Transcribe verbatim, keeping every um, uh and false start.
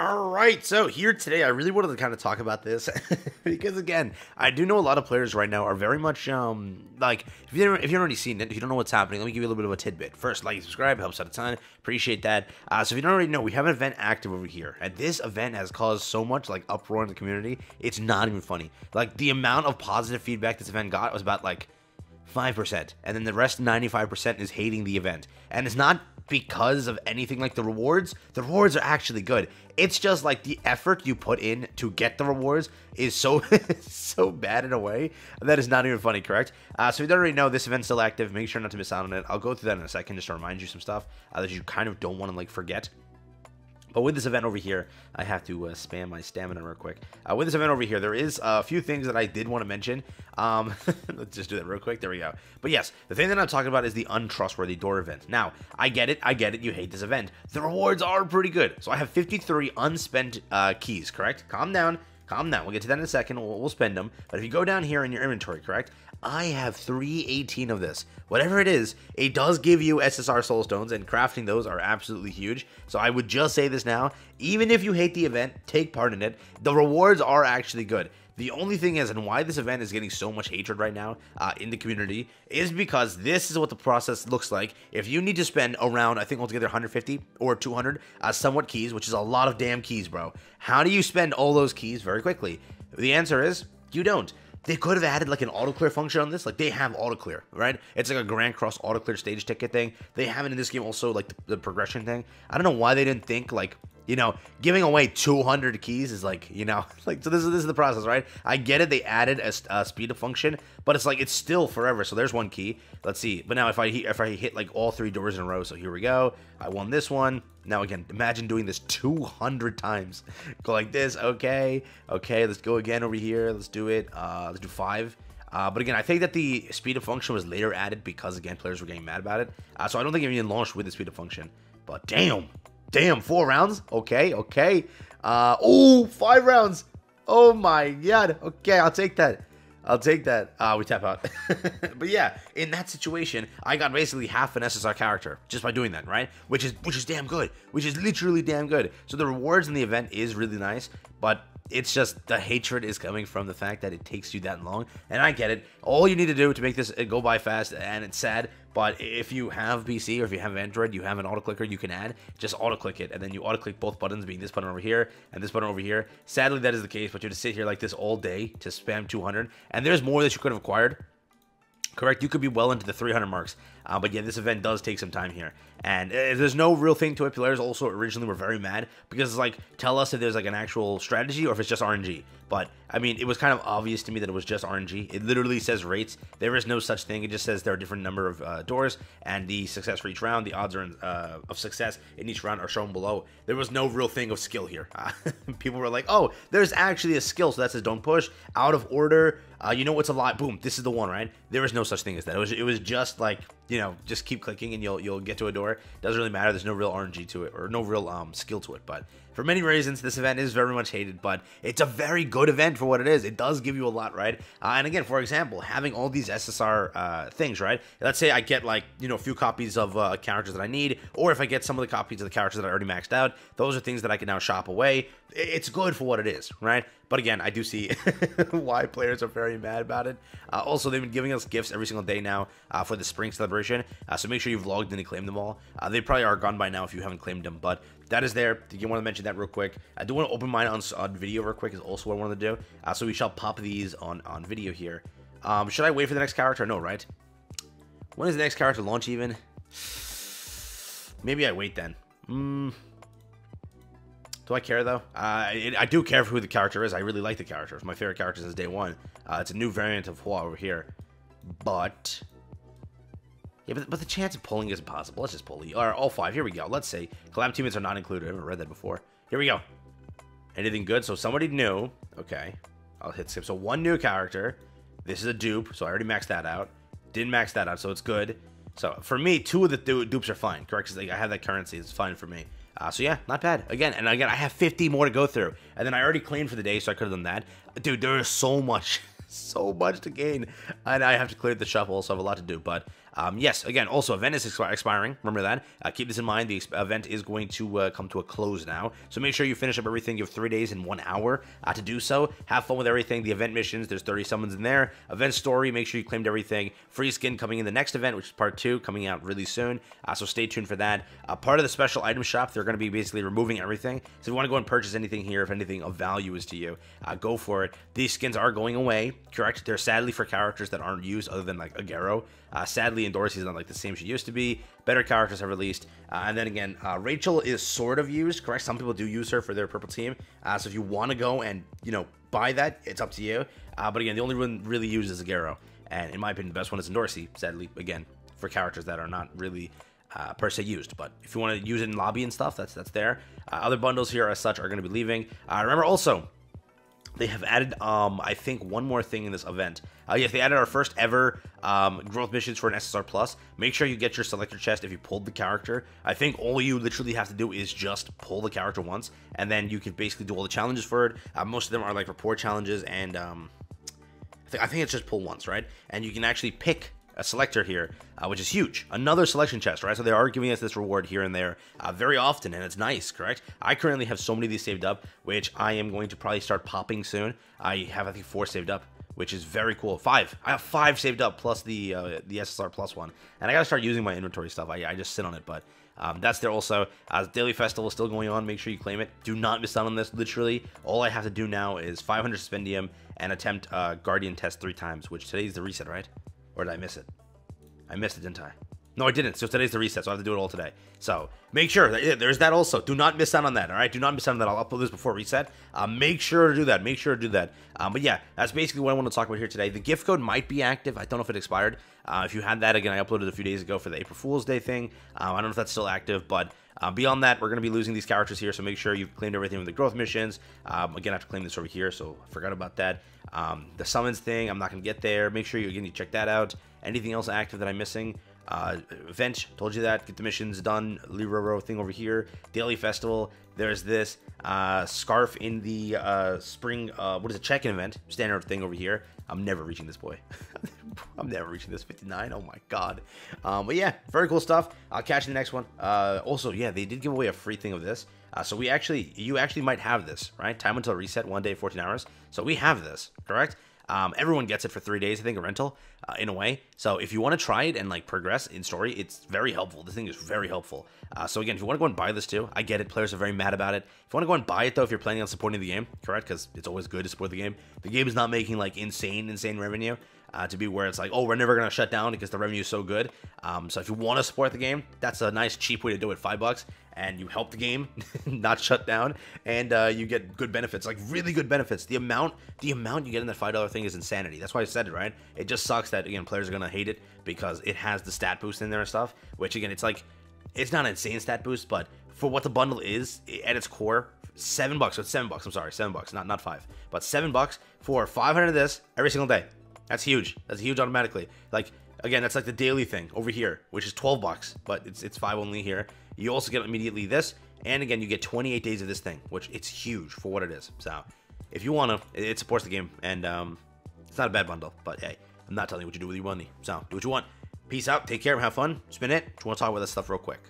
All right, so here today, I really wanted to kind of talk about this because, again, I do know a lot of players right now are very much, um, like, if you if you've already seen it, if you don't know what's happening, let me give you a little bit of a tidbit. First, like and subscribe, helps out a ton. Appreciate that. Uh, so if you don't already know, we have an event active over here, and this event has caused so much, like, uproar in the community, it's not even funny. Like, the amount of positive feedback this event got was about, like, five percent, and then the rest, ninety-five percent, is hating the event, and it's not because of anything like the rewards. The rewards are actually good. It's just like the effort you put in to get the rewards is so so bad in a way that is not even funny, correct? Uh, so if you don't already know, this event's still active. Make sure not to miss out on it. I'll go through that in a second just to remind you some stuff uh, that you kind of don't want to like forget. But with this event over here, I have to uh, spam my stamina real quick. Uh, with this event over here, there is a few things that I did want to mention. Um, let's just do that real quick. There we go. But yes, the thing that I'm talking about is the Untrustworthy Door event. Now, I get it. I get it. You hate this event. The rewards are pretty good. So I have fifty-three unspent uh, keys, correct? Calm down. Calm down. We'll get to that in a second. We'll, we'll spend them. But if you go down here in your inventory, correct? I have three eighteen of this. Whatever it is, it does give you S S R soul stones, and crafting those are absolutely huge. So I would just say this now, even if you hate the event, take part in it. The rewards are actually good. The only thing is, and why this event is getting so much hatred right now uh, in the community, is because this is what the process looks like. If you need to spend around, I think altogether one hundred fifty or two hundred uh, somewhat keys, which is a lot of damn keys, bro. How do you spend all those keys very quickly? The answer is, you don't. They could have added like an auto clear function on this. Like they have auto clear, right? It's like a Grand Cross auto clear stage ticket thing. They have it in this game also, like the, the progression thing. I don't know why they didn't think like, you know, giving away two hundred keys is like, you know, like, so this is, this is the process, right? I get it. They added a, a speed up function, but it's like, it's still forever. So there's one key. Let's see. But now if I, if I hit like all three doors in a row, so here we go. I won this one. Now, again, imagine doing this two hundred times. Go like this. Okay. Okay. Let's go again over here. Let's do it. Uh, let's do five. Uh, but again, I think that the speed up function was later added because, again, players were getting mad about it. Uh, so I don't think it even launched with the speed up function, but damn. Damn, four rounds. Okay, okay. Uh, oh, five rounds. Oh my god. Okay, I'll take that. I'll take that. Uh, we tap out. But yeah, in that situation, I got basically half an S S R character just by doing that, right? Which is which is damn good. Which is literally damn good. So the rewards in the event is really nice, but it's just the hatred is coming from the fact that it takes you that long. And I get it. All you need to do to make this go by fast, and it's sad, but if you have P C or if you have Android, you have an auto-clicker you can add. Just auto-click it, and then you auto-click both buttons, being this button over here and this button over here. Sadly, that is the case, but you have to sit here like this all day to spam two hundred. And there's more that you could have acquired. Correct, you could be well into the three hundred marks, uh, but yeah, this event does take some time here, and uh, there's no real thing to it. Players also originally were very mad because it's like, tell us if there's like an actual strategy or if it's just R N G. But I mean, it was kind of obvious to me that it was just R N G. It literally says rates. There is no such thing. It just says there are different number of uh, doors and the success for each round. The odds are in, uh, of success in each round are shown below. There was no real thing of skill here. Uh, people were like, oh, there's actually a skill, so that says don't push out of order. Uh, you know what's a lot? Boom, this is the one, right? There is no such thing as that. It was, it was just like, you know, just keep clicking and you'll you'll get to a door. Doesn't really matter. There's no real R N G to it or no real um, skill to it. But for many reasons, this event is very much hated, but it's a very good event for what it is. It does give you a lot, right? Uh, and again, for example, having all these S S R uh, things, right? Let's say I get like, you know, a few copies of uh, characters that I need, or if I get some of the copies of the characters that I already maxed out, those are things that I can now shop away. It's good for what it is, right? But again, I do see why players are very mad about it. Uh, also, they've been giving us gifts every single day now uh, for the Spring Celebration. Uh, so make sure you've logged in and claimed them all. Uh, they probably are gone by now if you haven't claimed them. But that is there. You want to mention that real quick. I do want to open mine on, on video real quick is also what I wanted to do. Uh, so we shall pop these on, on video here. Um, should I wait for the next character? No, right? When is the next character launch even? Maybe I wait then. Hmm. Do I care, though? Uh, it, I do care for who the character is. I really like the character. It's my favorite character since day one. Uh, it's a new variant of Hua over here. But... yeah, but, but the chance of pulling is impossible. Let's just pull the... or all five. Here we go. Let's see. Collab teammates are not included. I haven't read that before. Here we go. Anything good? So somebody new. Okay. I'll hit skip. So one new character. This is a dupe. So I already maxed that out. Didn't max that out, so it's good. So for me, two of the du dupes are fine. Correct? Because like, I have that currency. It's fine for me. Uh, so yeah, not bad. Again, and again, I have fifty more to go through. And then I already claimed for the day, so I could have done that. Dude, there is so much, so much to gain. And I have to clear the shop also. I have a lot to do, but Um, yes, again, also event is expi expiring. Remember that. Uh, keep this in mind. The event is going to uh, come to a close now. So make sure you finish up everything. You have three days and one hour uh, to do so. Have fun with everything. The event missions, there's thirty summons in there. Event story, make sure you claimed everything. Free skin coming in the next event, which is part two, coming out really soon. Uh, so stay tuned for that. Uh, part of the special item shop, they're going to be basically removing everything. So if you want to go and purchase anything here, if anything of value is to you, uh, go for it. These skins are going away, correct? They're sadly for characters that aren't used other than like Aguero. Uh, sadly, Endorsey is not like the same she used to be. Better characters have released. Uh, and then again, uh, Rachel is sort of used, correct? Some people do use her for their purple team. Uh, so if you want to go and, you know, buy that, it's up to you. Uh, but again, the only one really used is Aguero. And in my opinion, the best one is Endorsey, sadly, again, for characters that are not really uh, per se used. But if you want to use it in lobby and stuff, that's that's there. Uh, other bundles here as such are going to be leaving. Uh, remember also, they have added, um, I think, one more thing in this event. Uh, yes, they added our first ever um, growth missions for an S S R Plus. Make sure you get your selector chest if you pulled the character. I think all you literally have to do is just pull the character once, and then you can basically do all the challenges for it. Uh, most of them are like rapport challenges, and um, I, th I think it's just pull once, right? And you can actually pick a selector here, uh, which is huge. Another selection chest, right? So they are giving us this reward here and there uh, very often, and it's nice, correct? I currently have so many of these saved up, which I am going to probably start popping soon. I have, I think, four saved up, which is very cool. Five. I have five saved up, plus the uh, the S S R Plus one. And I got to start using my inventory stuff. I, I just sit on it, but um, that's there also. Uh, Daily Festival is still going on. Make sure you claim it. Do not miss out on this. Literally, all I have to do now is five hundred Spendium and attempt uh, Guardian Test three times, which today's the reset, right? Or did I miss it? I missed it, didn't I? No, I didn't. So today's the reset, so I have to do it all today. So make sure. That, there's that also. Do not miss out on that, all right? Do not miss out on that. I'll upload this before reset. Uh, make sure to do that. Make sure to do that. Um, but yeah, that's basically what I want to talk about here today. The gift code might be active. I don't know if it expired. Uh, if you had that, again, I uploaded a few days ago for the April Fool's Day thing. Um, I don't know if that's still active, but Uh, beyond that, we're going to be losing these characters here, so make sure you've claimed everything with the growth missions. Um, again, I have to claim this over here, so I forgot about that. Um, the summons thing, I'm not going to get there. Make sure you, again, you check that out. Anything else active that I'm missing? Uh, event, told you that. Get the missions done. Lero thing over here. Daily Festival. There's this uh, scarf in the uh, spring, uh, what is it, check-in event. Standard thing over here. I'm never reaching this boy. I'm never reaching this fifty-nine. Oh my god. Um, but yeah, very cool stuff. I'll catch you in the next one. Uh, also, yeah, they did give away a free thing of this. Uh, so we actually, you actually might have this, right? Time until reset, one day, fourteen hours. So we have this, correct? Um, everyone gets it for three days, I think, a rental, uh, in a way. So if you want to try it and, like, progress in story, it's very helpful. This thing is very helpful. Uh, so, again, if you want to go and buy this, too, I get it. Players are very mad about it. If you want to go and buy it, though, if you're planning on supporting the game, correct? Because it's always good to support the game. The game is not making, like, insane, insane revenue uh, to be where it's like, oh, we're never going to shut down because the revenue is so good. Um, so if you want to support the game, that's a nice, cheap way to do it, five bucks. And you help the game not shut down, and uh, you get good benefits, like really good benefits. The amount, the amount you get in that five dollar thing is insanity. That's why I said it, right? It just sucks that, again, players are gonna hate it because it has the stat boost in there and stuff. Which, again, it's like, it's not an insane stat boost, but for what the bundle is at its core, seven bucks. So it's seven bucks. I'm sorry, seven bucks, not not five, but seven bucks for five hundred of this every single day. That's huge. That's huge automatically. Like, again, that's like the daily thing over here, which is twelve bucks, but it's it's five only here. You also get immediately this, and again, you get twenty-eight days of this thing, which it's huge for what it is. So, if you want to, it supports the game, and um, it's not a bad bundle, but hey, I'm not telling you what you do with your money. So, do what you want. Peace out, take care, have fun, spin it. Just want to talk about this stuff real quick.